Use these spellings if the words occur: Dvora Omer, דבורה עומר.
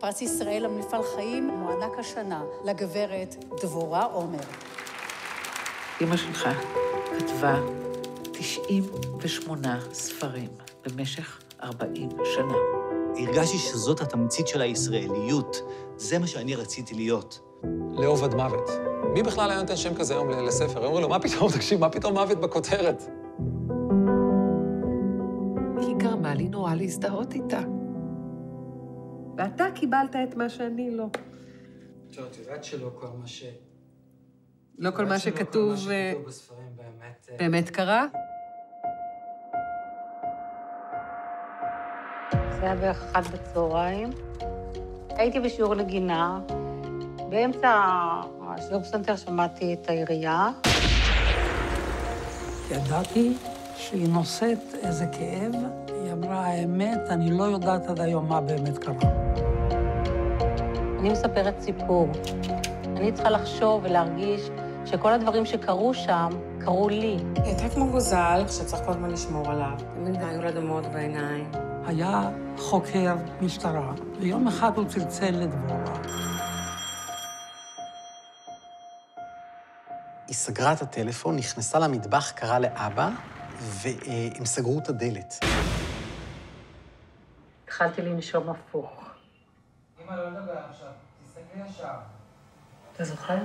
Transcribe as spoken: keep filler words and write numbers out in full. פרס ישראל למפעל חיים מוענק השנה לגברת דבורה עומר. אמא שלך כתבה תשעים ושמונה ספרים במשך ארבעים שנה. הרגשתי שזאת התמצית של הישראליות. זה מה שאני רציתי להיות. לאהוב עד מוות. מי בכלל היה נותן שם כזה היום לספר? אומרים לו, מה פתאום, תקשיב, מה פתאום מוות בכותרת? היא גרמה לי נורא להזדהות איתה. ואתה קיבלת את מה שאני לא. טוב, את יודעת שלא כל מה ש... לא כל מה שכתוב בספרים באמת... באמת קרה? זה היה באחת בצהריים. הייתי בשיעור נגינה. באמצע השיעור פסנתר שמעתי את העירייה. ידעתי שהיא נושאת איזה כאב. היא אמרה, האמת, אני לא יודעת עד היום מה באמת קרה. אני מספרת סיפור. אני צריכה לחשוב ולהרגיש שכל הדברים שקרו שם, קרו לי. היא הייתה כמו גוזל, שצריך כל הזמן לשמור עליו. תמיד היו לה דמעות בעיניים. היה חוקר משטרה, ויום אחד הוא צלצל לדבורה. היא סגרה את הטלפון, נכנסה למטבח, קראה לאבא, והם סגרו את הדלת. התחלתי לנשום הפוך. אמא, לא לדבר עכשיו, תסתכלי ישר. אתה זוכר?